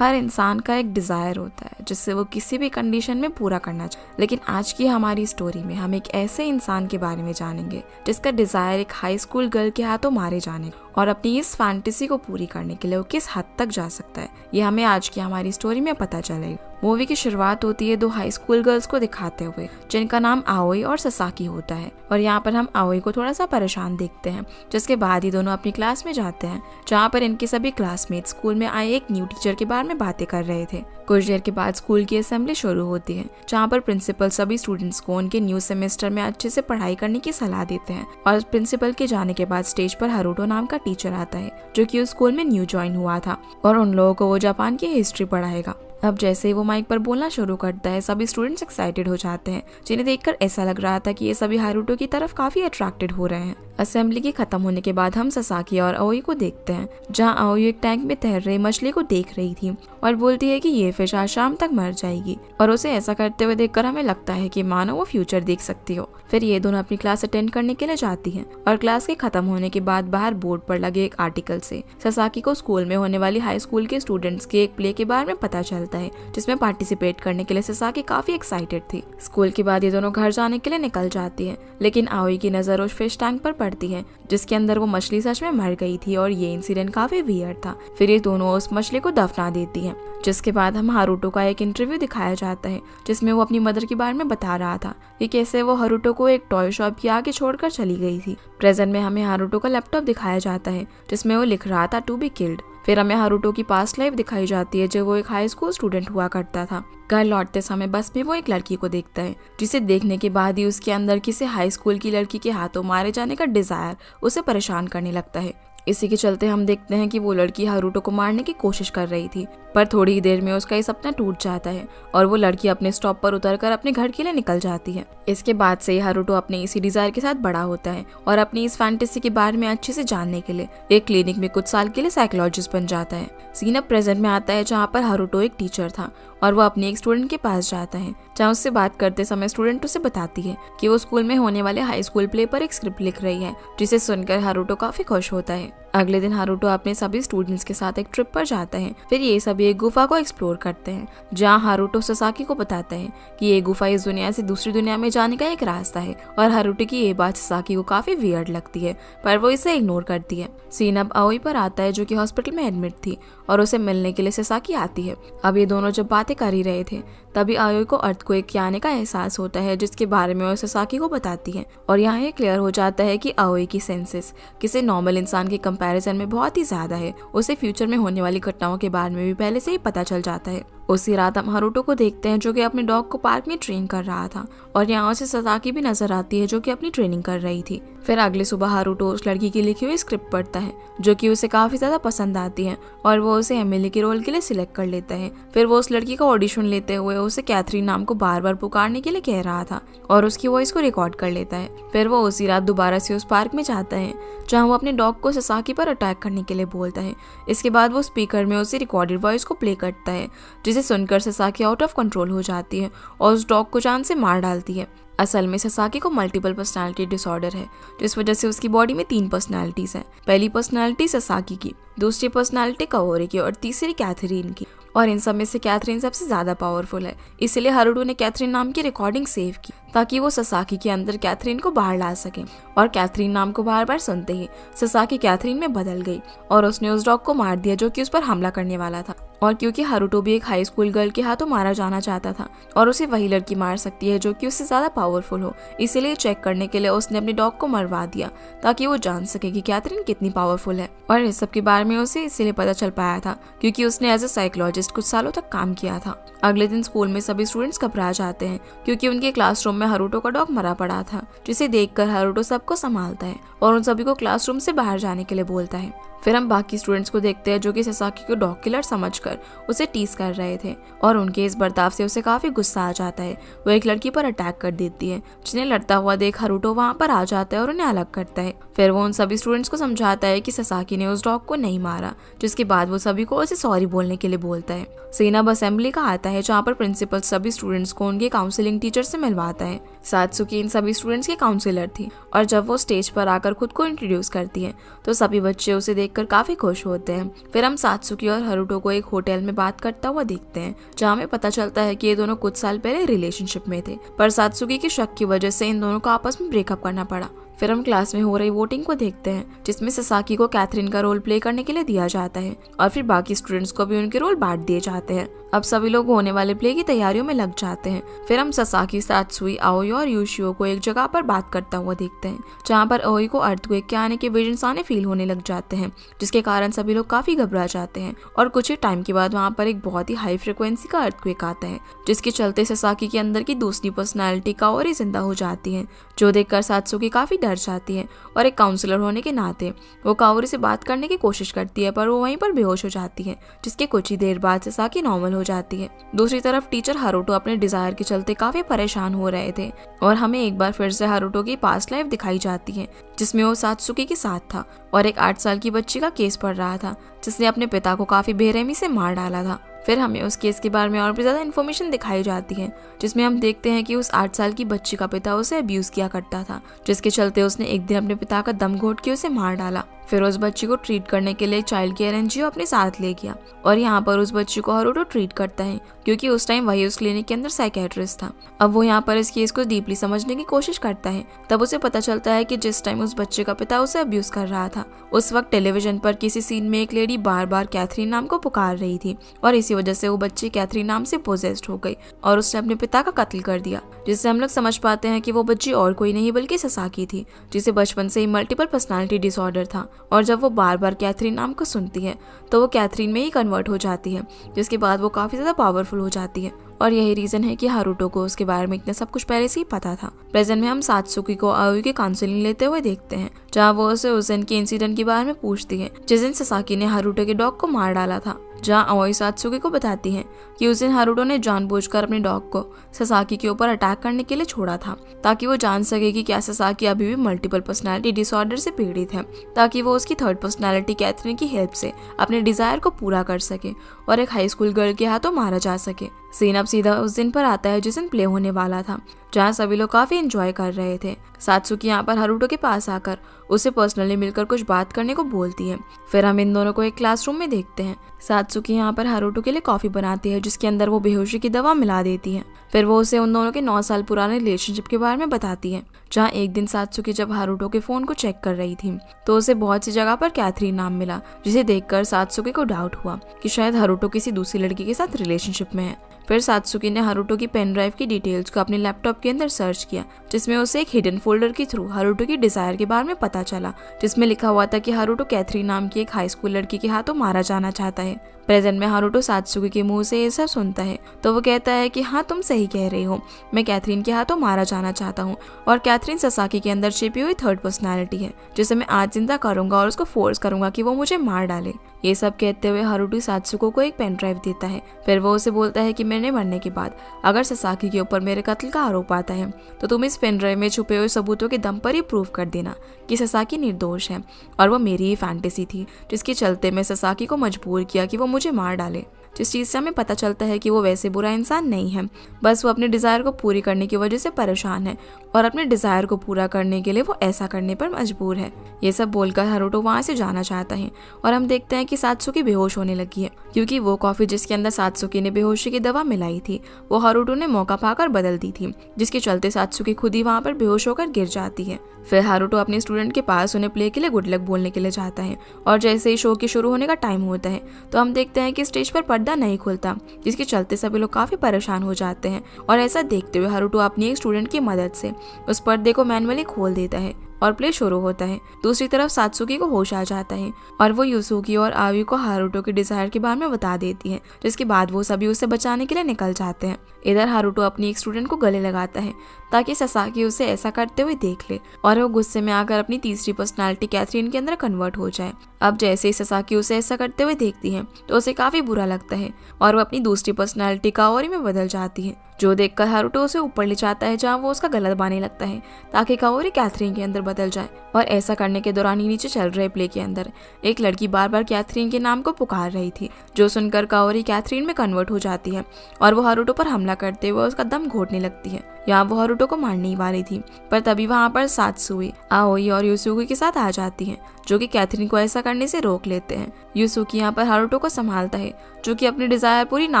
हर इंसान का एक डिज़ायर होता है जिससे वो किसी भी कंडीशन में पूरा करना चाहते। लेकिन आज की हमारी स्टोरी में हम एक ऐसे इंसान के बारे में जानेंगे जिसका डिज़ायर एक हाई स्कूल गर्ल के हाथों मारे जाने और अपनी इस फैंटेसी को पूरी करने के लिए वो किस हद तक जा सकता है, ये हमें आज की हमारी स्टोरी में पता चलेगा। मूवी की शुरुआत होती है दो हाई स्कूल गर्ल्स को दिखाते हुए जिनका नाम आओई और सासाकी होता है और यहाँ पर हम आओई को थोड़ा सा परेशान देखते हैं, जिसके बाद ही दोनों अपनी क्लास में जाते हैं जहाँ पर इनके सभी क्लासमेट स्कूल में आए एक न्यू टीचर के बारे में बातें कर रहे थे। कुछ देर के बाद स्कूल की असेंबली शुरू होती है जहाँ पर प्रिंसिपल सभी स्टूडेंट्स को उनके न्यू सेमेस्टर में अच्छे से पढ़ाई करने की सलाह देते हैं और प्रिंसिपल के जाने के बाद स्टेज पर हरुटो नाम का टीचर आता है जो कि उस स्कूल में न्यू ज्वाइन हुआ था और उन लोगों को वो जापान की हिस्ट्री पढ़ाएगा। अब जैसे ही वो माइक पर बोलना शुरू करता है सभी स्टूडेंट्स एक्साइटेड हो जाते हैं, जिन्हें देखकर ऐसा लग रहा था कि ये सभी हारुटो की तरफ काफी अट्रैक्टेड हो रहे हैं। असेंबली के खत्म होने के बाद हम सासाकी और आओई को देखते हैं जहां आओई एक टैंक में तैर रही मछली को देख रही थी और बोलती है कि ये फिश आज शाम तक मर जाएगी और उसे ऐसा करते हुए देखकर हमें लगता है कि मानो वो फ्यूचर देख सकती हो। फिर ये दोनों अपनी क्लास अटेंड करने के लिए जाती है और क्लास के खत्म होने के बाद बाहर बोर्ड पर लगे एक आर्टिकल से सासाकी को स्कूल में होने वाली हाई स्कूल के स्टूडेंट्स के एक प्ले के बारे में पता चलता है जिसमें पार्टिसिपेट करने के लिए सासाकी काफी एक्साइटेड थी। स्कूल के बाद ये दोनों घर जाने के लिए निकल जाती है लेकिन आओई की नजर उस फिश टैंक पर पड़ती है जिसके अंदर वो मछली सच में मर गई थी और ये इंसिडेंट काफी वियर्ड था। फिर ये दोनों उस मछली को दफना देती है जिसके बाद हम हारुटो का एक इंटरव्यू दिखाया जाता है जिसमें वो अपनी मदर के बारे में बता रहा था कि कैसे वो हारुटो को एक टॉय शॉप के आगे छोड़कर चली गई थी। प्रेजेंट में हमें हारुटो का लैपटॉप दिखाया जाता है जिसमें वो लिख रहा था टू बी किल्ड। फिर हमें हारुटो की पास्ट लाइफ दिखाई जाती है जब वो एक हाई स्कूल स्टूडेंट हुआ करता था। घर लौटते समय बस में वो एक लड़की को देखता है जिसे देखने के बाद ही उसके अंदर किसी हाई स्कूल की लड़की के हाथों मारे जाने का डिजायर उसे परेशान करने लगता है। इसी के चलते हम देखते हैं कि वो लड़की हारुटो को मारने की कोशिश कर रही थी पर थोड़ी ही देर में उसका ये सपना टूट जाता है और वो लड़की अपने स्टॉप पर उतरकर अपने घर के लिए निकल जाती है। इसके बाद से हारुटो अपने इसी डिजायर के साथ बड़ा होता है और अपनी इस फैंटेसी के बारे में अच्छे से जानने के लिए एक क्लिनिक में कुछ साल के लिए साइकोलॉजिस्ट बन जाता है। सीन अब प्रेजेंट में आता है जहाँ पर हारुटो एक टीचर था और वो अपने एक स्टूडेंट के पास जाता है जहाँ उससे बात करते समय स्टूडेंट उसे बताती है कि वो स्कूल में होने वाले हाई स्कूल प्ले पर एक स्क्रिप्ट लिख रही है जिसे सुनकर हारुटो काफी खुश होता है। अगले दिन हारुटो अपने सभी स्टूडेंट्स के साथ एक ट्रिप पर जाता है। फिर ये सभी एक गुफा को एक्सप्लोर करते हैं जहाँ हारुटो सासाकी को बताता है कि ये गुफा इस दुनिया से दूसरी दुनिया में जाने का एक रास्ता है और हारुटो की ये बात सासाकी को काफी वियर्ड लगती है पर वो इसे इग्नोर करती है। सीन अब आओई पर आता है जो कि हॉस्पिटल में एडमिट थी और उसे मिलने के लिए सासाकी आती है। अब ये दोनों जब बातें कर ही रहे थे तभी आओई को अर्थक्वेक के आने का एहसास होता है जिसके बारे में वो सासाकी को बताती है और यहाँ ये क्लियर हो जाता है कि आओई की सेंसेस किसी नॉर्मल इंसान के कंपैरिजन में बहुत ही ज्यादा है। उसे फ्यूचर में होने वाली घटनाओं के बारे में भी पहले से ही पता चल जाता है। उसी रात हम हारुटो को देखते हैं जो कि अपने डॉग को पार्क में ट्रेन कर रहा था और यहाँ उसे सासाकी भी नजर आती है जो कि अपनी ट्रेनिंग कर रही थी। फिर अगले सुबह हारुटो उस लड़की की लिखी हुई स्क्रिप्ट पढ़ता है जो कि उसे काफी ज्यादा पसंद आती है और वो उसे एमएलए के रोल के लिए सिलेक्ट कर लेता है। फिर वो उस लड़की का ऑडिशन लेते हुए उसे कैथरीन नाम को बार बार पुकारने के लिए कह रहा था और उसकी वॉइस को रिकॉर्ड कर लेता है। फिर वो उसी रात दोबारा से उस पार्क में जाता है जहाँ वो अपने डॉग को सासाकी पर अटैक करने के लिए बोलता है। इसके बाद वो स्पीकर में उसे रिकॉर्डेड वॉइस को प्ले करता है जिसे सुनकर सासाकी आउट ऑफ कंट्रोल हो जाती है और उस डॉग को जान से मार डालती है। असल में सासाकी को मल्टीपल पर्सनालिटी डिसऑर्डर है जिस वजह से उसकी बॉडी में 3 पर्सनालिटीज हैं। पहली पर्सनालिटी सासाकी की, दूसरी पर्सनालिटी काओरी की और तीसरी कैथरीन की और इन सब में से कैथरीन सबसे ज्यादा पावरफुल है। इसलिए हारुटो ने कैथरीन नाम की रिकॉर्डिंग सेव की ताकि वो सासाकी के अंदर कैथरीन को बाहर ला सके और कैथरीन नाम को बार बार सुनते ही सासाकी कैथरीन में बदल गई और उसने उस डॉग को मार दिया जो कि उस पर हमला करने वाला था। और क्योंकि हारुटो भी एक हाई स्कूल गर्ल के हाथों मारा जाना चाहता था और उसे वही लड़की मार सकती है जो कि उससे ज्यादा पावरफुल हो, इसीलिए चेक करने के लिए उसने अपने डॉग को मरवा दिया ताकि वो जान सके कि कैथरीन कितनी पावरफुल है। और इस सब के बारे में उसे इसीलिए पता चल पाया था क्योंकि उसने एज ए साइकोलॉजिस्ट कुछ सालों तक काम किया था। अगले दिन स्कूल में सभी स्टूडेंट्स घबरा जाते हैं क्योंकि उनके क्लासरूम में हारुटो का डॉग मरा पड़ा था जिसे देखकर हारुटो सबको संभालता है और उन सभी को क्लासरूम से बाहर जाने के लिए बोलता है। फिर हम बाकी स्टूडेंट्स को देखते हैं जो कि सासाकी को डॉग किलर समझकर उसे टीज कर रहे थे और उनके इस बर्ताव से उसे काफी गुस्सा आ जाता है। वो एक लड़की पर अटैक कर देती है जिन्हें लड़ता हुआ देख हारुटो वहाँ पर आ जाता है और उन्हें अलग करता है। फिर वो उन सभी स्टूडेंट्स को समझाता है कि सासाकी ने उस डॉग को नहीं मारा, जिसके बाद वो सभी को उसे सॉरी बोलने के लिए बोलता है। सीन अब असेंबली का आता है जहाँ पर प्रिंसिपल सभी स्टूडेंट्स को उनके काउंसिलिंग टीचर से मिलवाता है। सात्सुकी इन सभी स्टूडेंट्स की काउंसिलर थी और जब वो स्टेज पर आकर खुद को इंट्रोड्यूस करती है तो सभी बच्चे उसे देखकर काफी खुश होते हैं। फिर हम सात्सुकी और हरुटो को एक होटल में बात करता हुआ देखते हैं, जहाँ हमें पता चलता है कि ये दोनों कुछ साल पहले रिलेशनशिप में थे, पर सात्सुकी के शक की वजह से इन दोनों को आपस में ब्रेकअप करना पड़ा। फिर हम क्लास में हो रही वोटिंग को देखते हैं, जिसमें सासाकी को कैथरीन का रोल प्ले करने के लिए दिया जाता है और फिर बाकी स्टूडेंट्स को भी उनके रोल बांट दिए जाते हैं। अब सभी लोग होने वाले प्ले की तैयारियों में लग जाते हैं। फिर हम सासाकी, सात्सुई, आओई और यूशियो को एक जगह पर बात करता हुआ देखते हैं, जहाँ पर आओई को अर्थक्वेक के आने के विजन्स आने फील होने लग जाते हैं, जिसके कारण सभी लोग काफी घबरा जाते हैं। और कुछ ही टाइम के बाद वहाँ पर एक बहुत ही हाई फ्रिक्वेंसी का अर्थक्वेक आता है, जिसके चलते सासाकी के अंदर की दूसरी पर्सनैलिटी काओरी जिंदा हो जाती है, जो देखकर सात्सुकी काफी डर जाती है और एक काउंसलर होने के नाते वो काओरी से बात करने की कोशिश करती है, पर वो वहीं पर बेहोश हो जाती है, जिसके कुछ ही देर बाद सासाकी नॉर्मल हो जाती है। दूसरी तरफ टीचर हरुटो अपने डिजायर के चलते काफी परेशान हो रहे थे और हमें एक बार फिर से हरुटो की पास्ट लाइफ दिखाई जाती है, जिसमें वो सात्सुकी के साथ था और एक 8 साल की बच्ची का केस पढ़ रहा था, जिसने अपने पिता को काफी बेरहमी से मार डाला था। फिर हमें उस केस के बारे में और भी ज्यादा इन्फॉर्मेशन दिखाई जाती है, जिसमें हम देखते हैं कि उस 8 साल की बच्ची का पिता उसे अब्यूज किया करता था, जिसके चलते उसने एक दिन अपने पिता का दम घोट के उसे मार डाला। फिर उस बच्ची को ट्रीट करने के लिए चाइल्ड केयर एनजीओ अपने साथ ले गया और यहाँ पर उस बच्ची को हरुटो ट्रीट करता है, क्योंकि उस टाइम वही उस क्लिनिक के अंदर साइकेट्रिस्ट था। अब वो यहाँ पर इस केस को डीपली समझने की कोशिश करता है, तब उसे पता चलता है कि जिस टाइम उस बच्चे का पिता उसे अब्यूज कर रहा था, उस वक्त टेलीविजन पर किसी सीन में एक लेडी बार बार कैथरीन नाम को पुकार रही थी और इसी वजह से वो बच्ची कैथरीन नाम से पोजेस्ड हो गई और उसने अपने पिता का कत्ल कर दिया, जिससे हम लोग समझ पाते हैं कि वो बच्ची और कोई नहीं बल्कि सासाकी थी, जिसे बचपन से ही मल्टीपल पर्सनालिटी डिसऑर्डर था। और जब वो बार बार कैथरीन नाम को सुनती है तो वो कैथरीन में ही कन्वर्ट हो जाती है, जिसके बाद वो काफी ज्यादा पावरफुल हो जाती है। और यही रीजन है कि हरुटो को उसके बारे में इतना सब कुछ पहले से ही पता था। प्रेजेंट में हम सात्सुकी को आओई की काउंसलिंग लेते हुए देखते हैं, जहाँ वो उसे उस दिन के इंसिडेंट के बारे में पूछती है, जिस दिन सासाकी ने हरुटो के डॉग को मार डाला था। जहाँ आओई सात्सुकी को बताती है कि उस दिन हरुटो ने जानबूझकर अपने डॉग को सासाकी के ऊपर अटैक करने के लिए छोड़ा था, ताकि वो जान सके कि क्या सासाकी अभी भी मल्टीपल पर्सनालिटी डिसऑर्डर से पीड़ित है, ताकि वो उसकी थर्ड पर्सनालिटी कैथरीन की हेल्प से अपने डिजायर को पूरा कर सके और एक हाई स्कूल गर्ल के हाथों मारा जा सके। सीन अब सीधा उस दिन पर आता है जिस दिन प्ले होने वाला था, जहाँ सभी लोग काफी एंजॉय कर रहे थे। सात्सुकी यहाँ पर हरुटो के पास आकर उसे पर्सनली मिलकर कुछ बात करने को बोलती है। फिर हम इन दोनों को एक क्लासरूम में देखते हैं। सात्सुकी यहाँ पर हरुटो के लिए कॉफी बनाती है, जिसके अंदर वो बेहोशी की दवा मिला देती है। फिर वो उसे उन दोनों के 9 साल पुराने रिलेशनशिप के बारे में बताती है, जहाँ एक दिन सात्सुकी जब हरुटो के फोन को चेक कर रही थी तो उसे बहुत सी जगह पर कैथरीन नाम मिला, जिसे देखकर सात्सुकी को डाउट हुआ कि शायद हरुटो किसी दूसरी लड़की के साथ रिलेशनशिप में है। फिर सात्सुकी ने हरुटो की पेन ड्राइव की डिटेल्स को अपने लैपटॉप के अंदर सर्च किया, जिसमें उसे एक हिडन फोल्डर के थ्रू हरुटो की डिजायर के बारे में पता चला, जिसमें लिखा हुआ था कि हरुटो कैथरीन नाम की एक हाई स्कूल लड़की के हाथों मारा जाना चाहता है। प्रेजेंट में हरुटो सात्सुकी के मुंह से ये सब सुनता है तो वो कहता है कि हाँ, तुम सही कह रही हो, मैं कैथरीन के हाथों मारा जाना चाहता हूँ और कैथरीन सासाकी के अंदर छिपी हुई थर्ड पर्सनैलिटी है, जिसे मैं आज जिंदा करूंगा और उसको फोर्स करूंगा कि वो मुझे मार डाले। ये सब कहते हुए हरुटो सात्सुको को एक पेन ड्राइव देता है। फिर वो उसे बोलता है कि मैंने मरने के बाद अगर सासाकी के ऊपर मेरे कत्ल का आरोप आता है तो तुम इस पेन ड्राइव में छुपे हुए सबूतों के दम पर ही प्रूव कर देना कि सासाकी निर्दोष है और वो मेरी ही फैंटेसी थी, जिसके चलते मैं सासाकी को मजबूर किया कि वो मुझे मार डाले। जिस चीज से हमें पता चलता है कि वो वैसे बुरा इंसान नहीं है, बस वो अपने डिजायर को पूरी करने की वजह से परेशान है और अपने डिजायर को पूरा करने के लिए वो ऐसा करने पर मजबूर है। ये सब बोलकर हरुटो वहाँ से जाना चाहता है और हम देखते हैं कि सात्सुकी बेहोश होने लगी है, क्योंकि वो कॉफी जिसके अंदर सात्सुकी ने बेहोशी की दवा मिलाई थी वो हरुटो ने मौका पाकर बदल दी थी, जिसके चलते सात्सुकी खुद ही वहाँ पर बेहोश होकर गिर जाती है। फिर हरुटो अपने स्टूडेंट के पास उन्हें प्ले के लिए गुड लक बोलने के लिए जाता है और जैसे ही शो के शुरू होने का टाइम होता है तो हम देखते हैं कि स्टेज पर पर्दा नहीं खुलता, जिसके चलते सभी लोग काफी परेशान हो जाते हैं और ऐसा देखते हुए हरुटो अपनी एक स्टूडेंट की मदद से उस पर्दे को मैन्युअली खोल देता है और प्ले शुरू होता है। दूसरी तरफ सात्सुकी को होश आ जाता है और वो यूसुकी और आवी को हरुटो के डिजायर के बारे में बता देती है, जिसके बाद वो सभी उसे बचाने के लिए निकल जाते हैं। इधर हरुटो अपनी एक स्टूडेंट को गले लगाता है ताकि सासाकी उसे ऐसा करते हुए देख ले और वो गुस्से में आकर अपनी तीसरी पर्सनालिटी कैथरीन के अंदर कन्वर्ट हो जाए। अब जैसे ही सासाकी उसे ऐसा करते हुए देखती है तो उसे काफी बुरा लगता है और वो अपनी दूसरी पर्सनालिटी काओरी में बदल जाती है, जो देखकर हरुटो उसे ऊपर ले जाता है जहाँ वो उसका गला दबाने लगता है ताकि काओरी कैथरीन के अंदर बदल जाए। और ऐसा करने के दौरान ही नीचे चल रहे प्ले के अंदर एक लड़की बार बार कैथरीन के नाम को पुकार रही थी, जो सुनकर काओरी कैथरीन में कन्वर्ट हो जाती है और वो हरुटो पर हमला करते हुए उसका दम घोटने लगती है। यहाँ वो हारुतो को मारने ही वाली थी, पर तभी वहाँ पर सातसुई, आओई और यूसुकी के साथ आ जाती है, जो कि कैथरीन को ऐसा करने से रोक लेते हैं। यूसुकी यहाँ पर हारुतो को संभालता है, जो कि अपनी डिजायर पूरी ना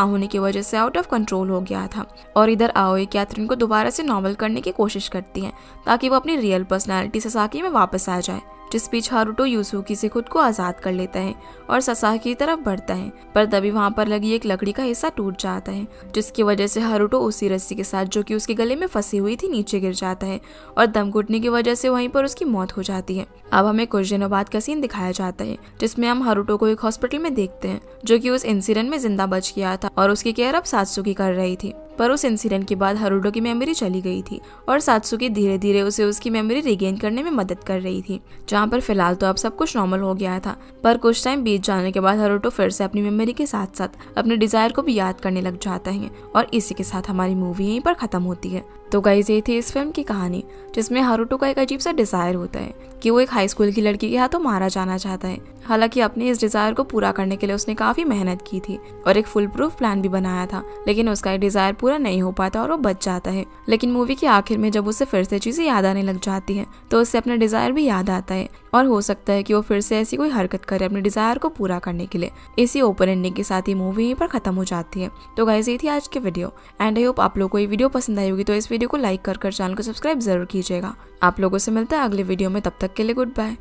होने की वजह से आउट ऑफ कंट्रोल हो गया था। और इधर आओई कैथरीन को दोबारा से नॉर्मल करने की कोशिश करती है ताकि वो अपनी रियल पर्सनैलिटी सासाकी में वापस आ जाए। जिस बीच हारुतो यूसुकी से खुद को आजाद कर लेता है और सासाकी की तरफ बढ़ता है, पर तभी वहाँ पर लगी एक लकड़ी का हिस्सा टूट जाता है, जिसकी वजह से हारुतो उसी रस्सी के साथ जो कि उसके गले में फंसी हुई थी नीचे गिर जाता है और दम घुटने की वजह से वहीं पर उसकी मौत हो जाती है। अब हमें कुछ दिनों बाद का सीन दिखाया जाता है जिसमें हम हारुतो को एक हॉस्पिटल में देखते हैं, जो कि उस इंसिडेंट में जिंदा बच गया था और उसकी केयर अब सातसुकी कर रही थी। पर उस इंसिडेंट के बाद हारुतो की मेमोरी चली गई थी और सातसुकी धीरे धीरे उसे उसकी मेमोरी रिगेन करने में मदद कर रही थी। जहाँ पर फिलहाल तो अब सब कुछ नॉर्मल हो गया था, पर कुछ टाइम बीत जाने के बाद हारुतो फिर से अपनी मेमोरी के साथ साथ अपने डिजायर को भी याद करने लग जाता है। और इसी के साथ हमारी मूवी यहीं पर खत्म होती है। तो गाइस, ये थी इस फिल्म की कहानी जिसमें हारुतो का एक अजीब सा डिजायर होता है कि वो एक हाई स्कूल की लड़की के हाथों मारा जाना चाहता है। हालांकि अपने इस डिजायर को पूरा करने के लिए उसने काफी मेहनत की थी और एक फुल प्रूफ प्लान भी बनाया था, लेकिन उसका डिजायर पूरा नहीं हो पाता और वो बच जाता है। लेकिन मूवी के आखिर में जब उसे फिर से चीजें याद आने लग जाती है तो उससे अपना डिजायर भी याद आता है और हो सकता है कि वो फिर से ऐसी कोई हरकत करे अपने डिजायर को पूरा करने के लिए। इसी ओपन एंडिंग के साथ ही मूवी यहीं पर खत्म हो जाती है। तो गाइस, ये थी आज की वीडियो एंड आई होप आप लोग को ये वीडियो पसंद आई होगी। तो इस वीडियो को लाइक कर चैनल को सब्सक्राइब जरूर कीजिएगा। आप लोगों से मिलते हैं अगले वीडियो में, तब तक के लिए गुड बाय।